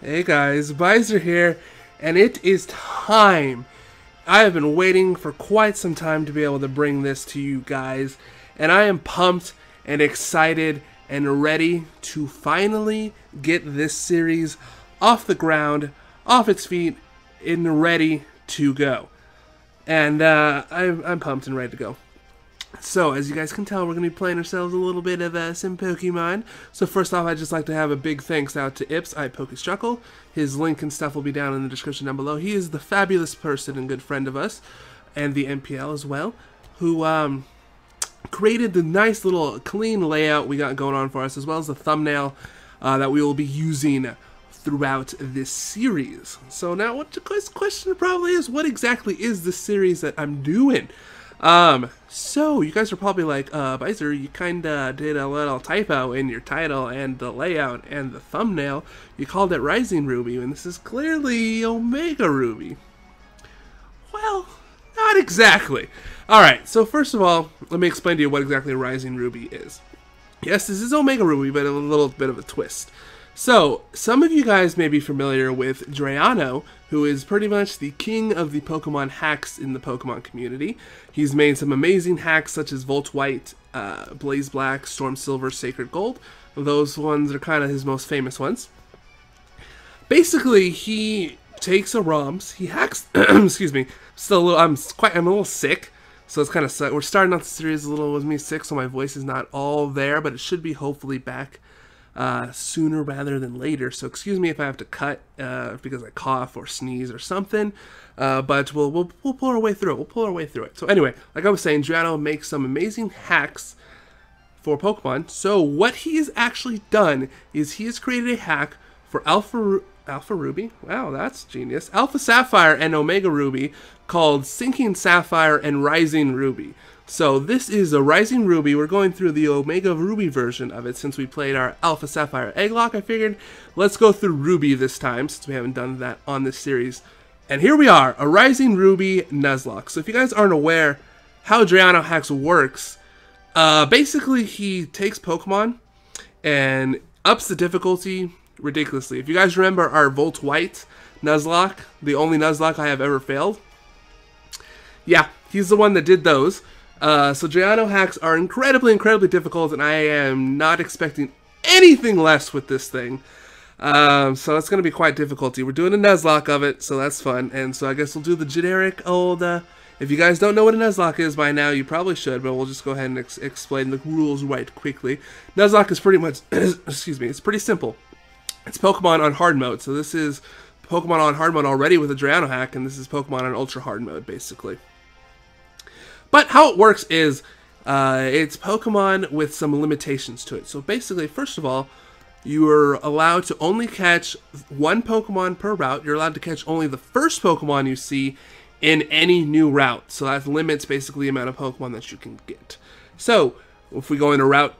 Hey guys, Bizer here, and it is time. I have been waiting for quite some time to be able to bring this to you guys, and I am pumped and excited and ready to finally get this series off the ground, off its feet, and ready to go. And I'm pumped and ready to go. So, as you guys can tell, we're going to be playing ourselves a little bit of some Pokemon. So first off, I'd just like to have a big thanks out to Ips, IPokeShuckles. His link and stuff will be down in the description down below. He is the fabulous person and good friend of us, and the NPL as well, who created the nice little clean layout we got going on for us, as well as the thumbnail that we will be using throughout this series. So now what the question probably is, what exactly is this series that I'm doing? So you guys are probably like, Byzer, you kinda did a little typo in your title and the layout and the thumbnail. You called it Rising Ruby, and this is clearly Omega Ruby. Well, not exactly. Alright, so first of all, let me explain to you what exactly Rising Ruby is. Yes, this is Omega Ruby, but a little bit of a twist. So, some of you guys may be familiar with Drayano, who is pretty much the king of the Pokemon hacks in the Pokemon community. He's made some amazing hacks such as Volt White, Blaze Black, Storm Silver, Sacred Gold. Those ones are kind of his most famous ones. Basically, he takes a ROMs, he hacks, excuse me, I'm a little sick, so it's kind of suck. We're starting out the series a little with me sick, so my voice is not all there, but it should be hopefully back sooner rather than later, so excuse me if I have to cut because I cough or sneeze or something, but we'll pull our way through it. So anyway, like I was saying, Drayano makes some amazing hacks for Pokemon. So what he has actually done is he has created a hack for Alpha Ruby. Wow, that's genius. Alpha Sapphire and Omega Ruby called Sinking Sapphire and Rising Ruby. So this is a Rising Ruby. We're going through the Omega Ruby version of it since we played our Alpha Sapphire Egglock. I figured let's go through Ruby this time since we haven't done that on this series. And here we are, a Rising Ruby Nuzlocke. So if you guys aren't aware how Drayano hacks works, basically he takes Pokemon and ups the difficulty ridiculously. If you guys remember our Volt White Nuzlocke, the only Nuzlocke I have ever failed, yeah, he's the one that did those. So Drayano hacks are incredibly difficult, and I am not expecting anything less with this thing. So it's going to be quite difficult. We're doing a Nuzlocke of it, so that's fun. And so I guess we'll do the generic old, if you guys don't know what a Nuzlocke is by now, you probably should, but we'll just go ahead and explain the rules right quickly. Nuzlocke is pretty much, excuse me, it's pretty simple. It's Pokemon on hard mode, so this is Pokemon on hard mode already with a Drayano hack, and this is Pokemon on ultra hard mode, basically. But how it works is, it's Pokemon with some limitations to it. So basically, first of all, you are allowed to only catch one Pokemon per route. You're allowed to catch only the first Pokemon you see in any new route. So that limits basically the amount of Pokemon that you can get. So if we go into route,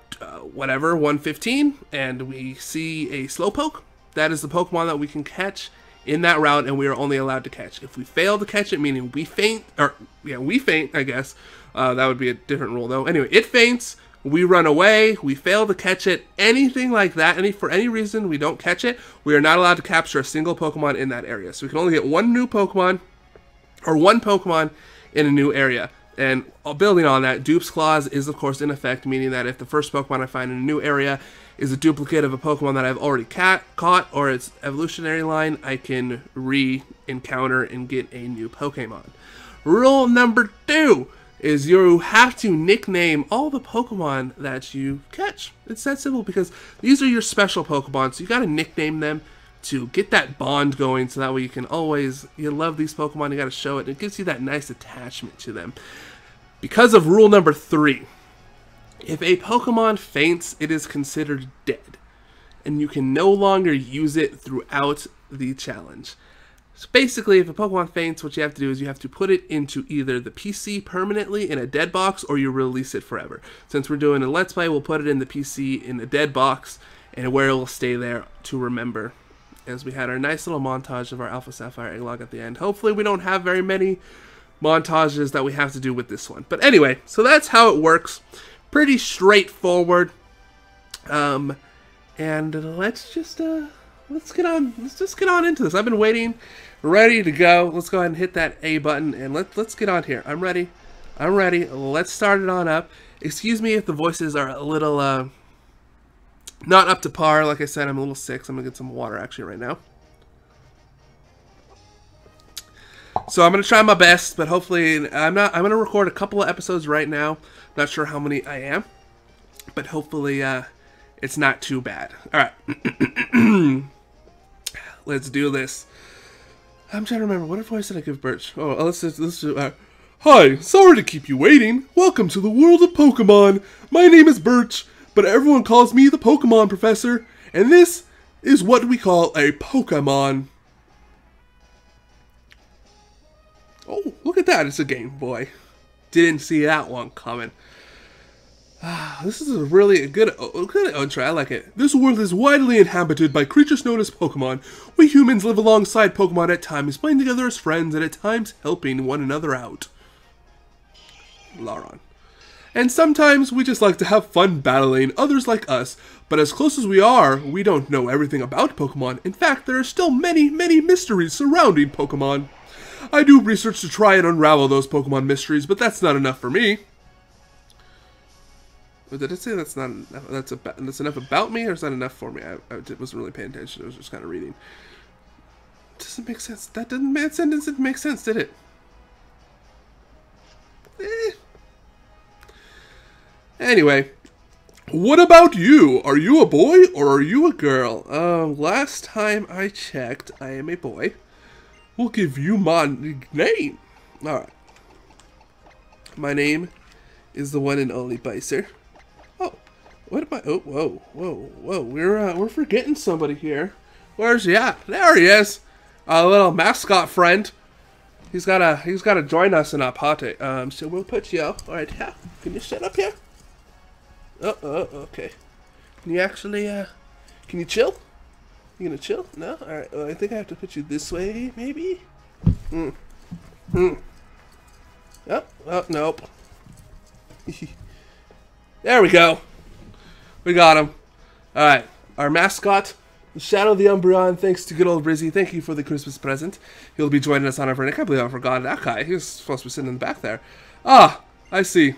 115, and we see a Slowpoke, that is the Pokemon that we can catch in that route, and we are only allowed to catch. If we fail to catch it, meaning we faint, or yeah, we faint, I guess, that would be a different rule though. Anyway, it faints, we run away, we fail to catch it, anything like that, for any reason we don't catch it, we are not allowed to capture a single Pokemon in that area. So we can only get one new Pokemon, or one Pokemon in a new area. And building on that, Dupe's Clause is of course in effect, meaning that if the first Pokemon I find in a new area is a duplicate of a Pokemon that I've already caught or its evolutionary line, I can re-encounter and get a new Pokemon. Rule number 2 is you have to nickname all the Pokemon that you catch. It's that simple, because these are your special Pokemon, so you got to nickname them to get that bond going, so that way you can always, you love these Pokemon, you got to show it, and it gives you that nice attachment to them. Because of rule number 3, if a Pokemon faints, it is considered dead, and you can no longer use it throughout the challenge. So basically, if a Pokemon faints, what you have to do is you have to put it into either the PC permanently in a dead box, or you release it forever. Since we're doing a Let's Play, we'll put it in the PC in a dead box, and where it will stay there to remember, as we had our nice little montage of our Alpha Sapphire egg log at the end. Hopefully we don't have very many montages that we have to do with this one. But anyway, so that's how it works. Pretty straightforward. And let's just get on into this. I've been waiting, ready to go. Let's go ahead and hit that A button, and let's get on here. I'm ready. Let's start it on up. Excuse me if the voices are a little not up to par. Like I said, I'm a little sick, so I'm gonna get some water actually right now. So I'm gonna try my best, but hopefully I'm gonna record a couple of episodes right now. Not sure how many I am, but hopefully it's not too bad. All right. Let's do this. I'm trying to remember, what voice did I give Birch? Oh, let's do Hi, sorry to keep you waiting. Welcome to the world of Pokemon. My name is Birch, but everyone calls me the Pokemon Professor, and this is what we call a Pokemon. Oh, look at that, it's a Game Boy. Didn't see that one coming. This is a really good intro, I like it. This world is widely inhabited by creatures known as Pokemon. We humans live alongside Pokemon, at times playing together as friends, and at times helping one another out. Laron. And sometimes we just like to have fun battling others like us, but as close as we are, we don't know everything about Pokemon. In fact, there are still many, many mysteries surrounding Pokemon. I do research to try and unravel those Pokemon mysteries, but that's not enough for me. Did it say that's not enough? That's enough about me, or is that enough for me? I wasn't really paying attention. I was just kind of reading. Doesn't make sense. That sentence didn't make sense, did it? Anyway, what about you? Are you a boy or are you a girl? Last time I checked, I am a boy. We'll give you my name. All right. My name is the one and only Byser. Oh, what am I? Oh, whoa. We're forgetting somebody here. Where's he at? There he is. Our little mascot friend. He's gotta join us in our party. So we'll put you up. All right, yeah. Can you sit up here? Okay. Can you actually, can you chill? You gonna chill? No? Alright, well, I think I have to put you this way, maybe? Oh, nope. There we go. We got him. Alright, our mascot, the Shadow of the Umbreon, thanks to good old Rizzy. Thank you for the Christmas present. He'll be joining us on our... I can't believe I forgot that guy. He was supposed to be sitting in the back there. Ah, I see.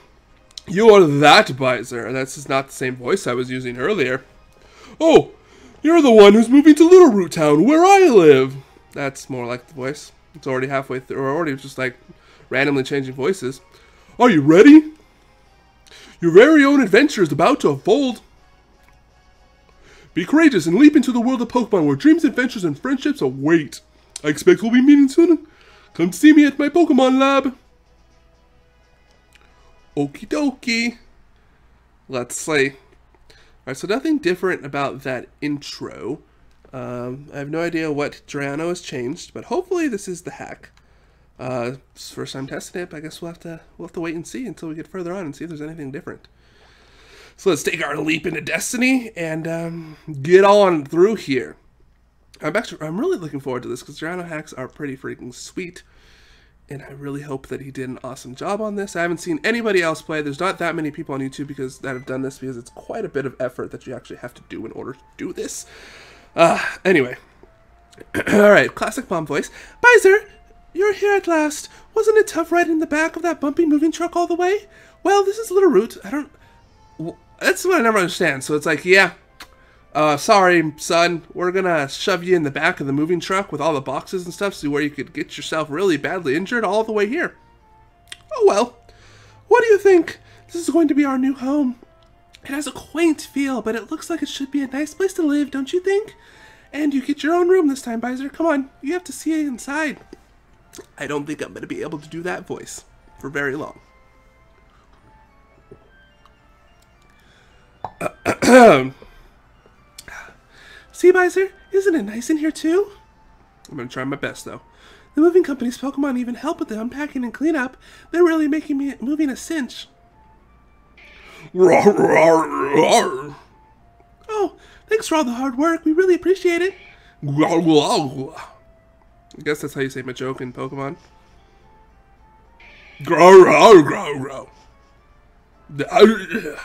You are that Bizer. That's just not the same voice I was using earlier. Oh, you're the one who's moving to Little Root Town, where I live. That's more like the voice. It's already halfway through, or already just like randomly changing voices. Are you ready? Your very own adventure is about to unfold. Be courageous and leap into the world of Pokemon, where dreams, adventures, and friendships await. I expect we'll be meeting soon. Come see me at my Pokemon lab. Okie dokie. Let's see. Alright, so nothing different about that intro. I have no idea what Drayano has changed, but hopefully this is the hack. It's the first time testing it, but I guess we'll have to wait and see until we get further on and see if there's anything different. So let's take our leap into destiny and get on through here. I'm really looking forward to this, because Drayano hacks are pretty freaking sweet. And I really hope that he did an awesome job on this. I haven't seen anybody else play. There's not that many people on YouTube that have done this, because it's quite a bit of effort that you actually have to do in order to do this. Anyway. Alright, classic mom voice. Bizer, You're here at last. Wasn't it tough riding in the back of that bumpy moving truck all the way? Well, this is Little Root. That's what I never understand. So it's like, yeah, sorry, son. We're gonna shove you in the back of the moving truck with all the boxes and stuff, so where you could get yourself really badly injured all the way here. Oh well. What do you think? This is going to be our new home. It has a quaint feel, but it looks like it should be a nice place to live, don't you think? And you get your own room this time, Byzer. Come on, you have to see it inside. I don't think I'm going to be able to do that voice for very long. See, Bizer? Isn't it nice in here, too? I'm going to try my best, though. The moving company's Pokemon even help with the unpacking and cleanup. They're really making moving a cinch. Oh, thanks for all the hard work. We really appreciate it. I guess that's how you say my joke in Pokemon. Grow, grow, grow, grow.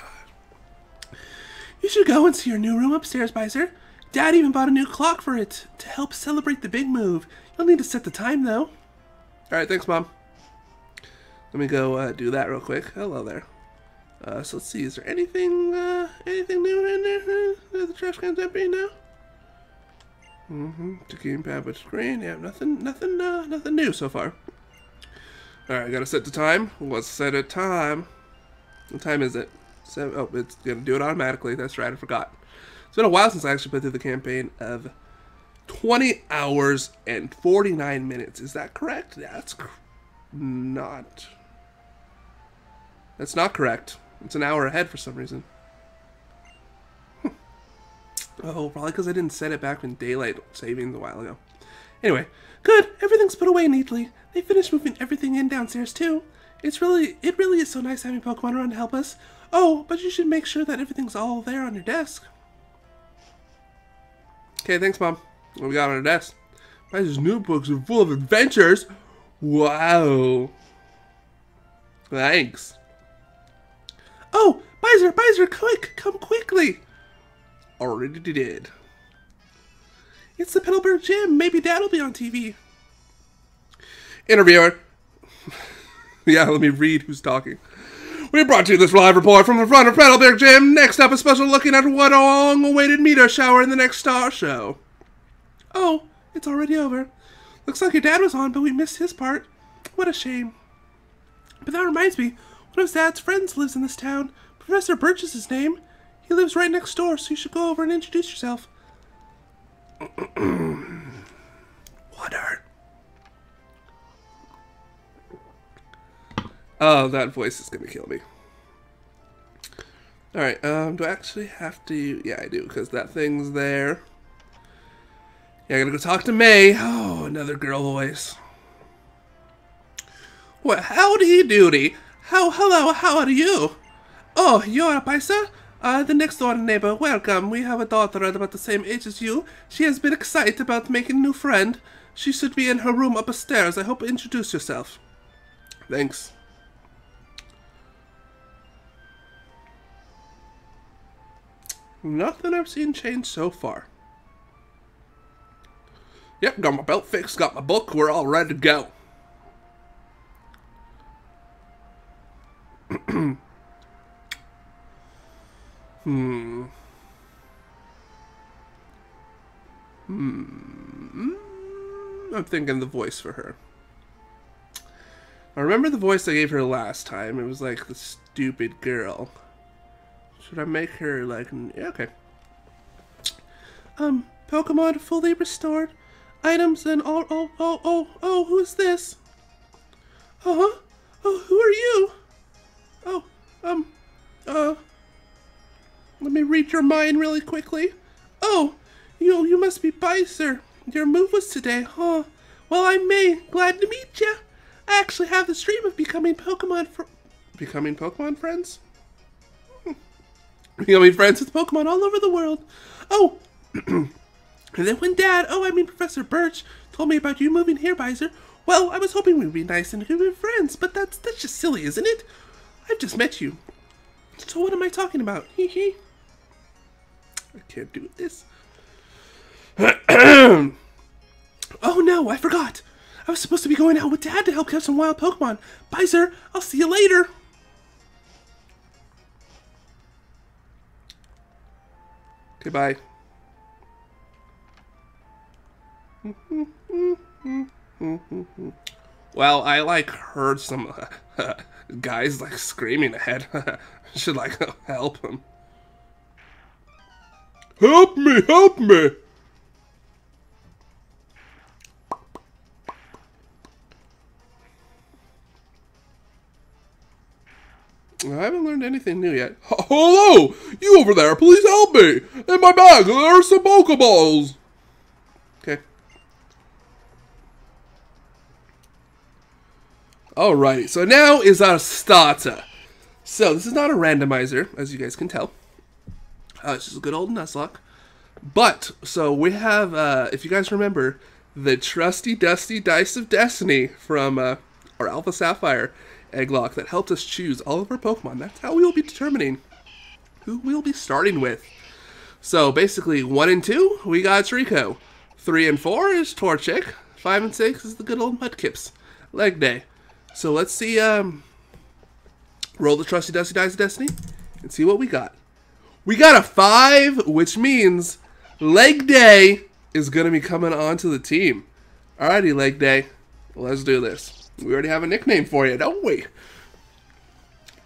You should go and see your new room upstairs, Bizer. Dad even bought a new clock for it to help celebrate the big move. You'll need to set the time, though. Alright, thanks, Mom. Let me go do that real quick. Hello there. So let's see, is there anything new in there? The trash can's empty now? To gamepad with screen, yeah, nothing new so far. Alright, I gotta set the time. Let's set a time. What time is it? Seven, oh, it's gonna do it automatically. That's right, I forgot. It's been a while since I actually played through the campaign of 20 hours and 49 minutes. Is that correct? That's not. That's not correct. It's an hour ahead for some reason. Oh, probably because I didn't set it back in daylight savings a while ago. Anyway, good. Everything's put away neatly. They finished moving everything in downstairs too. It really is so nice having Pokemon around to help us. Oh, but you should make sure that everything's all there on your desk. Okay, thanks, Mom. What we got on our desk? Bizer's new books are full of adventures. Wow. Thanks. Oh, Bizer, quick, come quickly. Already did. It's the Petalburg Gym. Maybe Dad'll be on TV. Interviewer. Yeah, let me read who's talking. We brought you this live report from the front of Petalburg Gym. Next up, a special looking at what a long-awaited meteor shower in the next star show. Oh, it's already over. Looks like your dad was on, but we missed his part. What a shame. But that reminds me, one of his dad's friends lives in this town. Professor Birch is his name. He lives right next door, so you should go over and introduce yourself. Water. Oh, that voice is gonna kill me. Alright, do I actually have to... Yeah, I do, because that thing's there. Yeah, I gotta go talk to May. Oh, another girl voice. Well, howdy doody. Hello, how are you? Oh, you're a Byser? The next door neighbor, welcome. We have a daughter at about the same age as you. She has been excited about making a new friend. She should be in her room upstairs. I hope you introduce yourself. Thanks. Nothing I've seen change so far. Yep, got my belt fixed, got my book, we're all ready to go. I'm thinking the voice for her. I remember the voice I gave her last time. It was like the stupid girl. Should I make her like... Yeah, okay. Pokemon fully restored. Items and all... Oh, who's this? Uh-huh. Oh, who are you? Oh, let me read your mind really quickly. Oh, you must be Byser. Your move was today, huh? Well, I'm May. Glad to meet ya. I actually have this dream of becoming Pokemon friends? Becoming friends with Pokemon all over the world. Oh, and then when Dad, Professor Birch, told me about you moving here, Byser, well, I was hoping we'd be nice and good friends, but that's just silly, isn't it? I've just met you. So what am I talking about? Hee hee. I can't do this. Oh no, I forgot. I was supposed to be going out with Dad to help catch some wild Pokemon. Byzer, I'll see you later. Okay, bye. Well, I heard some guys screaming ahead. Should help him. Help me! Help me! I haven't learned anything new yet. Hello! You over there, please help me! In my bag, there are some Pokeballs! Okay. Alrighty, so now is our starter. So, this is not a randomizer, as you guys can tell. It's just a good old Nuzlocke. But, so we have, if you guys remember, the trusty, dusty Dice of Destiny from our Alpha Sapphire Egglock that helped us choose all of our Pokemon. That's how we'll be determining who we'll be starting with. So basically, 1 and 2, we got Trico. 3 and 4 is Torchic. 5 and 6 is the good old Mudkips. Leg Day. So let's see, roll the trusty dusty dice of destiny and see what we got. We got a 5, which means Leg Day is going to be coming onto the team. Alrighty, Leg Day. Let's do this. We already have a nickname for you, don't we?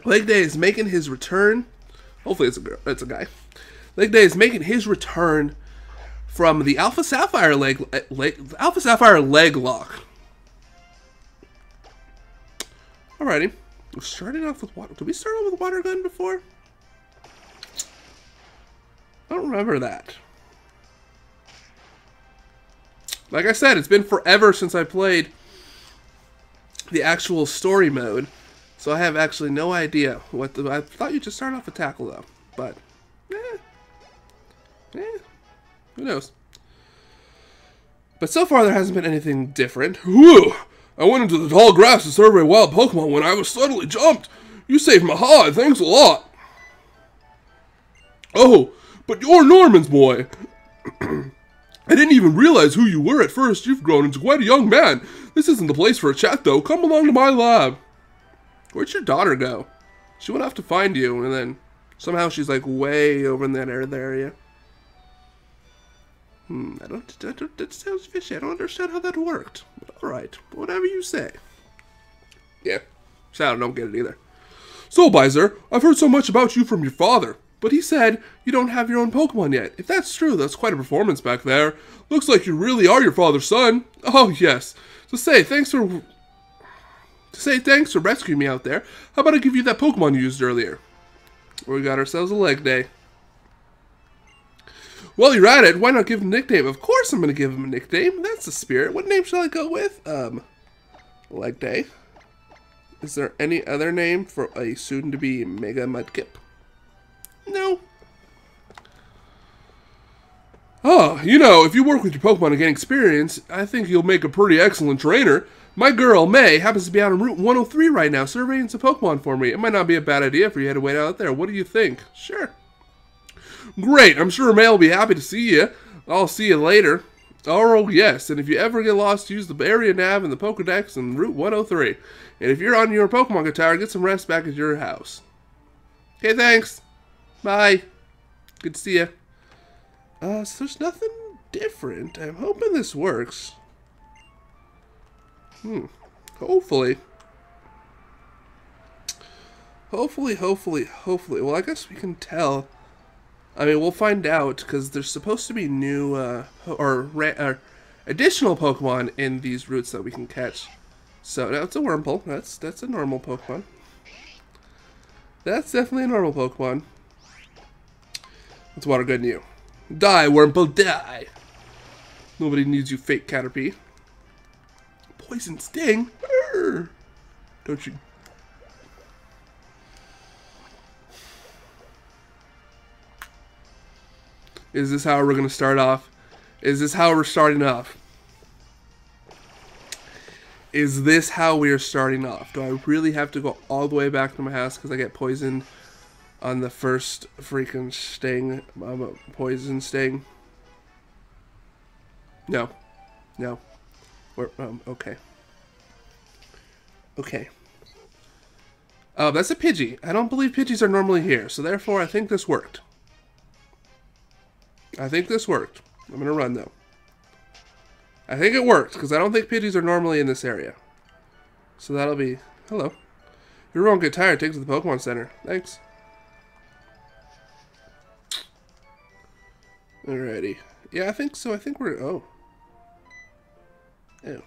Leg Day is making his return. Hopefully it's a girl. It's a guy. Leg Day is making his return from the Alpha Sapphire Egglock. Alrighty. We started off with water. Did we start off with water gun before? I don't remember that. Like I said, it's been forever since I played the actual story mode, so I have actually no idea what the... I thought you just start off with tackle though, but who knows? But so far there hasn't been anything different. Whoo! I went into the tall grass to survey wild Pokemon when I was suddenly jumped. You saved my hide, thanks a lot. Oh, but you're Norman's boy. I didn't even realize who you were at first. You've grown into quite a young man. This isn't the place for a chat, though. Come along to my lab. Where'd your daughter go? She went off to find you, and then somehow she's, way over in that area. That sounds fishy. I don't understand how that worked. All right. Whatever you say. Yeah. So I don't get it either. So, Bizer, I've heard so much about you from your father. But he said you don't have your own Pokemon yet. If that's true, that's quite a performance back there. Looks like you really are your father's son. Oh, yes. So say thanks for rescuing me out there. How about I give you that Pokemon you used earlier? We got ourselves a Leg Day. Well, you're at it. Why not give him a nickname? Of course I'm going to give him a nickname. That's the spirit. What name shall I go with? Leg Day. Is there any other name for a soon-to-be Mega Mudkip? No. Oh, you know, if you work with your Pokemon and gain experience, I think you'll make a pretty excellent trainer. My girl, May, happens to be out on Route 103 right now, surveying some Pokemon for me. It might not be a bad idea for you to wait out there. What do you think? Sure. Great. I'm sure May will be happy to see you. I'll see you later. Oh, yes. And if you ever get lost, use the area nav and the Pokedex and Route 103. And if you're on your Pokemon Tower, get some rest back at your house. Okay, thanks. Bye. Good to see ya. So there's nothing different. I'm hoping this works. Hopefully. Hopefully. Well, I guess we can tell. I mean, we'll find out, because there's supposed to be new, or additional Pokemon in these routes that we can catch. So, now it's a Wurmple. That's a normal Pokemon. That's definitely a normal Pokemon. That's water good in you. Die, Wurmple, die! Nobody needs you, fake Caterpie. Poison Sting? Urgh. Don't you... Is this how we're going to start off? Is this how we're starting off? Is this how we are starting off? Do I really have to go all the way back to my house because I get poisoned? On the first freaking sting, poison sting. No, no, Or, okay. Okay. That's a Pidgey. I don't believe Pidgeys are normally here, so therefore I think this worked. I think this worked. I'm going to run, though. I think it worked, because I don't think Pidgeys are normally in this area. So that'll be... Hello. If everyone get tired, take it to the Pokemon Center. Thanks. Alrighty. Yeah, I think so. I think we're... Oh. Ew.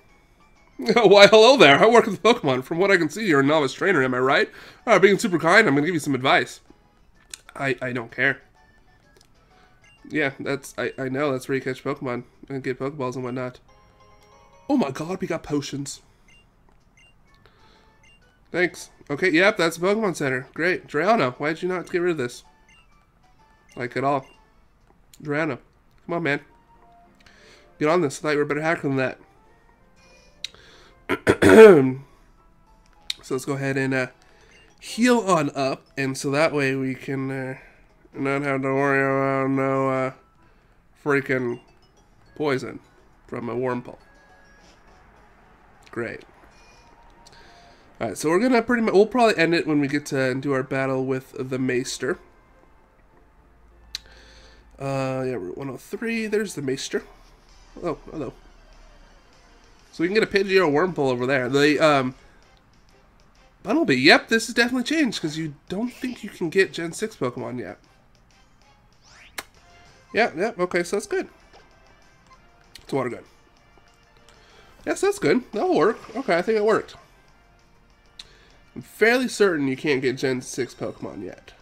Why, hello there. I work with Pokemon. From what I can see, you're a novice trainer, am I right? Being super kind, I'm going to give you some advice. I don't care. Yeah, that's... I know. That's where you catch Pokemon and get Pokeballs and whatnot. Oh my god, we got potions. Thanks. Okay, yep, that's the Pokemon Center. Great. Drayano, why did you not get rid of this? Like, at all. Drayano, come on, man. Get on this. I thought you were a better hacker than that. So let's go ahead and heal on up, and so that way we can not have to worry about no freaking poison from a Wurmple. Great. Alright, so we're gonna pretty much, we'll probably end it when we get to do our battle with the Maester. Yeah, Route 103, there's the Maester. Oh, hello. So we can get a Pidgey or a Wurmple over there. The, Bunnelby, yep, this is definitely changed, because you don't think you can get Gen 6 Pokemon yet. Yeah, yeah, okay, so that's good. It's water good. Yes, that's good. That'll work. Okay, I think it worked. I'm fairly certain you can't get Gen 6 Pokemon yet.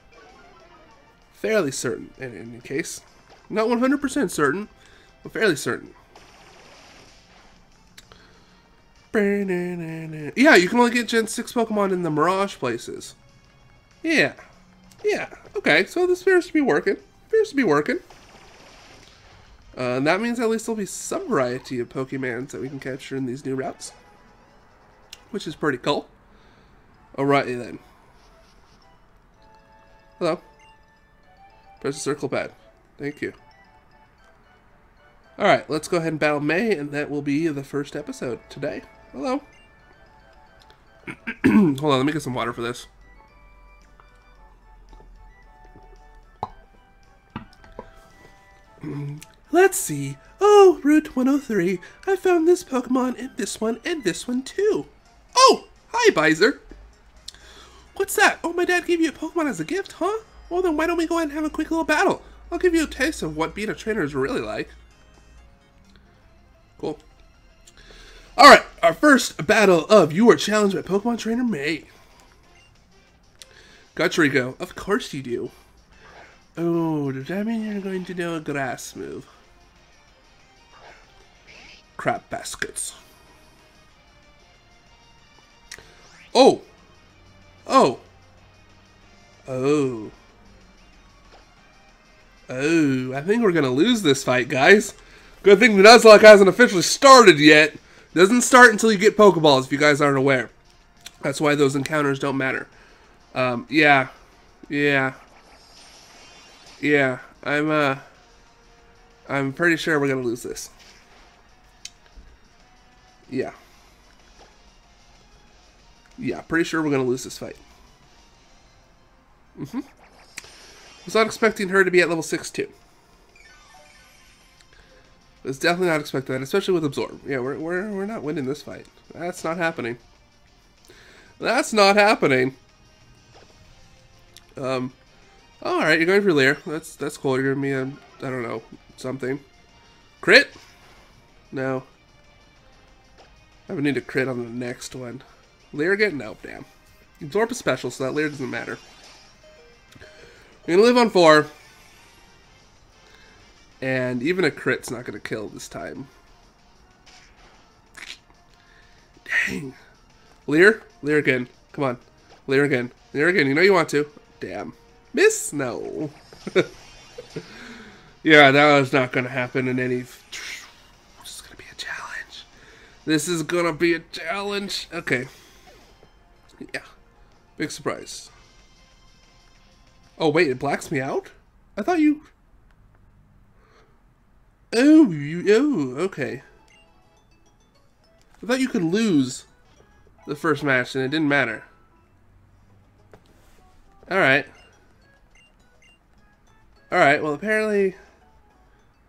Fairly certain, in any case. Not 100% certain, but fairly certain. Yeah, you can only get Gen 6 Pokemon in the Mirage places. Yeah. Yeah, okay, so this appears to be working. Appears to be working. And that means at least there'll be some variety of Pokemans that we can capture in these new routes. Which is pretty cool. Alrighty then. Hello. Press the circle pad. Thank you. Alright, let's go ahead and battle May, and that will be the first episode today. Hello. Hold on, let me get some water for this. Let's see. Oh, Route 103. I found this Pokemon, and this one too. Oh! Hi, Bizer. What's that? Oh, my dad gave you a Pokemon as a gift, huh? Well, then why don't we go ahead and have a quick little battle? I'll give you a taste of what being a trainer is really like. Cool. Alright, our first battle of You Are Challenged by Pokemon Trainer May. Guturigo, of course you do. Oh, does that mean you're going to do a grass move? Crap baskets. Oh! Oh. Oh. Oh. I think we're going to lose this fight, guys. Good thing the Nuzlocke hasn't officially started yet. Doesn't start until you get Pokeballs, if you guys aren't aware. That's why those encounters don't matter. Yeah. Yeah. Yeah. I'm pretty sure we're going to lose this. Yeah. Yeah, pretty sure we're going to lose this fight. Mm-hmm. Was not expecting her to be at level 6, too. Was definitely not expecting that, especially with Absorb. Yeah, we're not winning this fight. That's not happening. That's not happening. Alright, you're going for Leer. That's cool. You're giving me a, I don't know, something. Crit? No. I would need a crit on the next one. Leer again? Nope, damn. Absorb is special, so that Leer doesn't matter. We're gonna live on 4. And even a crit's not gonna kill this time. Dang. Leer? Leer again. Come on. Leer again. Leer again. You know you want to. Damn. Miss? No. Yeah, that was not gonna happen in any... This is gonna be a challenge. This is gonna be a challenge. Okay. Yeah. Big surprise. Oh, wait, it blacks me out? I thought you... Oh, okay. I thought you could lose the first match and it didn't matter. Alright. Alright, well apparently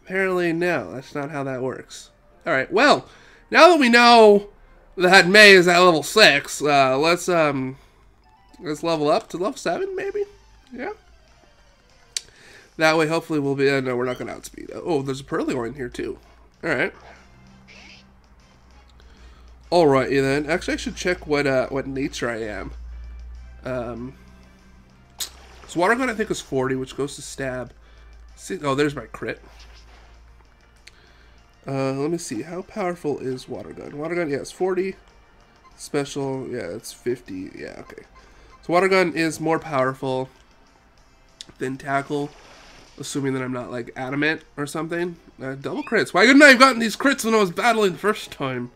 no, that's not how that works. Alright, well, now that we know that May is at level 6, let's level up to level 7 maybe? Yeah. That way hopefully we'll be, no, we're not going to outspeed. Oh, there's a Purrloin here too. Alright. Alright then, actually I should check what nature I am. So Water Gun I think is 40, which goes to stab. See, oh, there's my crit. Let me see, how powerful is Water Gun? Water Gun, yeah, it's 40. Special, yeah, it's 50. Yeah, okay. So Water Gun is more powerful than Tackle, assuming that I'm not, like, adamant or something. Double crits. Why couldn't I have gotten these crits when I was battling the first time?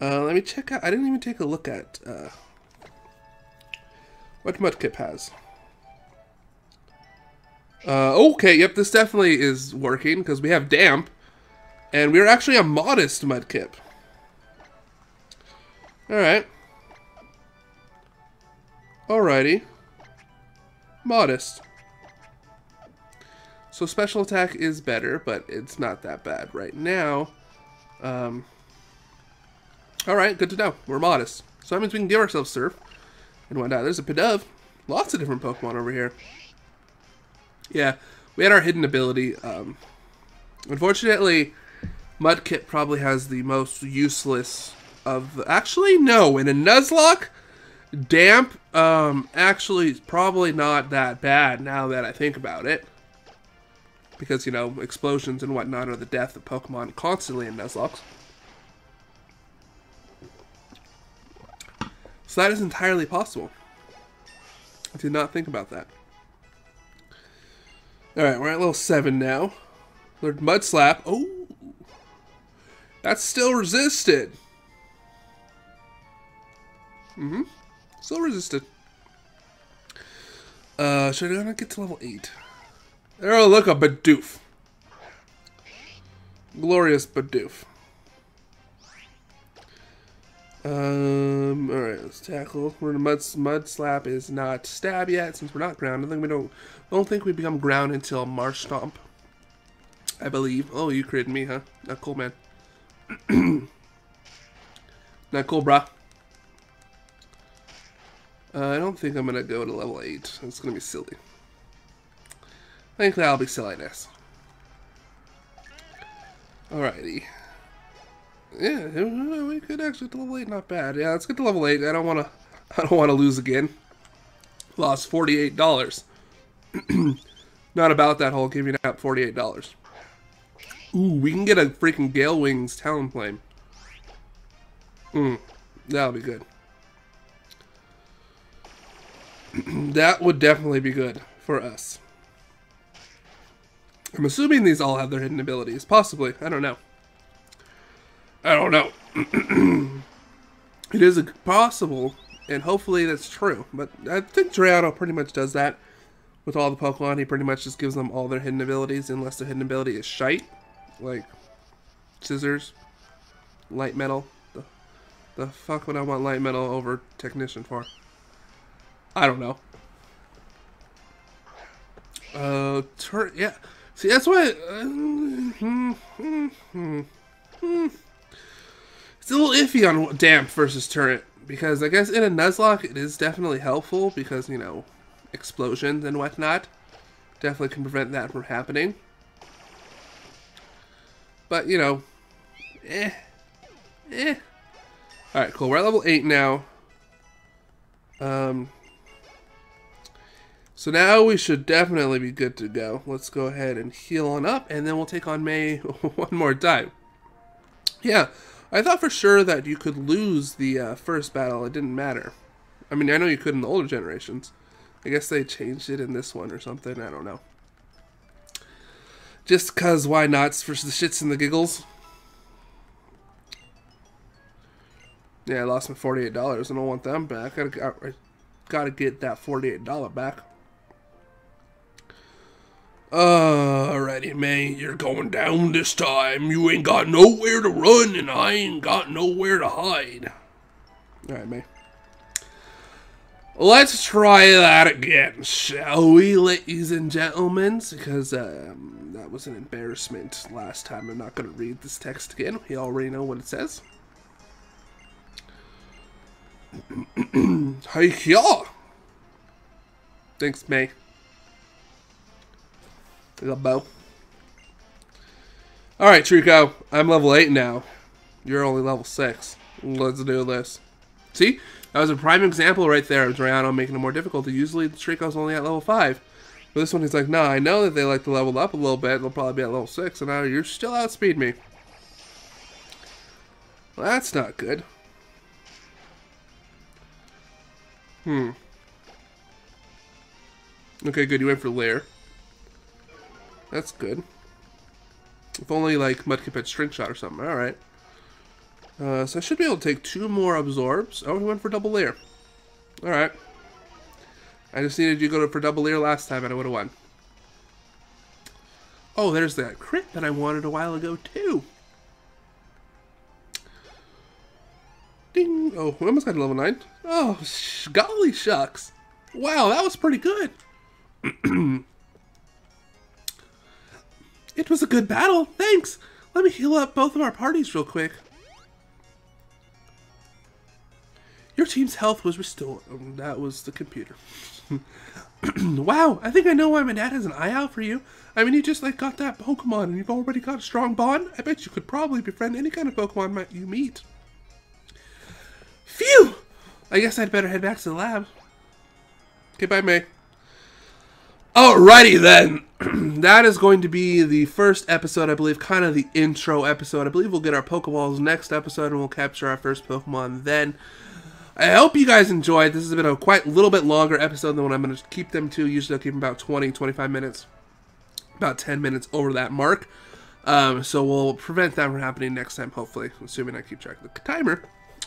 Let me check out. I didn't even take a look at what Mudkip has. Okay, yep, this definitely is working because we have Damp, and we're actually a modest Mudkip. Alright. Alrighty. Modest. So special attack is better, but it's not that bad right now. Alright, good to know. We're modest. So that means we can give ourselves Surf and whatnot. There's a Pidove. Lots of different Pokemon over here. Yeah, we had our hidden ability. Unfortunately, Mudkip probably has the most useless of the... Actually, no. In a Nuzlocke, Damp actually is probably not that bad now that I think about it. Because, you know, explosions and whatnot are the death of Pokemon constantly in Nuzlocke. So that is entirely possible. I did not think about that. Alright, we're at level 7 now. Learned Mud Slap. Oh! That's still resisted! Mm-hmm. Still resisted. Should I not get to level 8? Oh, look, a Bidoof. Glorious Bidoof. Alright, let's tackle. We're in a mud slap is not stab yet, since we're not grounded. I think we don't think we become ground until Marsh Stomp, I believe. Oh, you created me, huh? Not cool, man. Not cool, brah. I don't think I'm gonna go to level 8. It's gonna be silly. I think that'll be silliness. Alrighty. Yeah, we could actually get to level 8, not bad. Yeah, let's get to level 8. I don't wanna lose again. Lost $48. Not about that whole giving out $48. Ooh, we can get a freaking Gale Wings Talonflame. That'll be good. That would definitely be good for us. I'm assuming these all have their hidden abilities. Possibly. I don't know. I don't know. It is possible, and hopefully that's true. But I think Drayano pretty much does that with all the Pokemon. He pretty much just gives them all their hidden abilities, unless their hidden ability is shite, like Scissors, Light Metal. The fuck would I want Light Metal over Technician for? I don't know. Yeah. See, that's why. It's a little iffy on Damp versus Turret, because I guess in a Nuzlocke it is definitely helpful because, you know, explosions and whatnot definitely can prevent that from happening. But, you know, Alright, cool. We're at level 8 now. So now we should definitely be good to go. Let's go ahead and heal on up, and then we'll take on May one more time. Yeah, I thought for sure that you could lose the first battle. It didn't matter. I mean, I know you could in the older generations. I guess they changed it in this one or something. I don't know. Just because why not for the shits and the giggles? Yeah, I lost my $48. I don't want them back. I gotta get that $48 back. Alrighty. man, you're going down this time. You ain't got nowhere to run, and I ain't got nowhere to hide. Alright, man. Let's try that again, shall we, ladies and gentlemen? Because that was an embarrassment last time. I'm not going to read this text again. We already know what it says. Hey, y'all. Thanks, May. Little bow. Alright, Trico. I'm level 8 now. You're only level 6. Let's do this. See? That was a prime example right there of Drayano making it more difficult. Usually, Trico's only at level 5. But this one, he's like, nah, I know that they like to level up a little bit. They'll probably be at level 6, and now you're still outspeed me. Well, that's not good. Okay, good. You went for Lair. That's good. If only, like, Mudkip had Shrink Shot or something. Alright. So I should be able to take 2 more Absorbs. Oh, he went for Double Lair. Alright. I just needed you to go for Double Lair last time and I would have won. Oh, there's that crit that I wanted a while ago, too. Ding! Oh, we almost got to level 9. Oh, golly shucks. Wow, that was pretty good. It was a good battle. Thanks. Let me heal up both of our parties real quick. Your team's health was restored. That was the computer. Wow, I think I know why my dad has an eye out for you. I mean, you just, like, got that Pokemon and you've already got a strong bond. I bet you could probably befriend any kind of Pokemon you meet. Phew! I guess I'd better head back to the lab. Okay, bye, May. Alrighty then, that is going to be the first episode, I believe, kind of the intro episode. I believe we'll get our Pokeballs next episode and we'll capture our first Pokemon then. I hope you guys enjoyed. This has been a quite little bit longer episode than what I'm going to keep them to. Usually I'll keep them about 20, 25 minutes, about 10 minutes over that mark. So we'll prevent that from happening next time, hopefully, assuming I keep track of the timer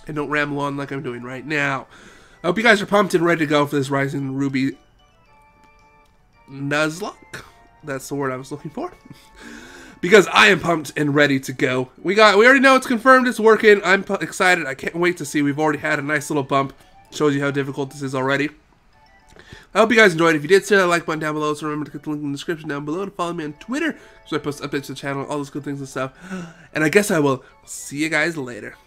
and don't ramble on like I'm doing right now. I hope you guys are pumped and ready to go for this Rising Ruby Nuzlocke. That's the word I was looking for. Because I am pumped and ready to go. We already know it's confirmed. It's working. I'm excited. I can't wait to see. We've already had a nice little bump. Shows you how difficult this is already. I hope you guys enjoyed. If you did, hit that like button down below. So remember to click the link in the description down below. To follow me on Twitter. So I post updates to the channel. All those good things and stuff. And I guess I will see you guys later.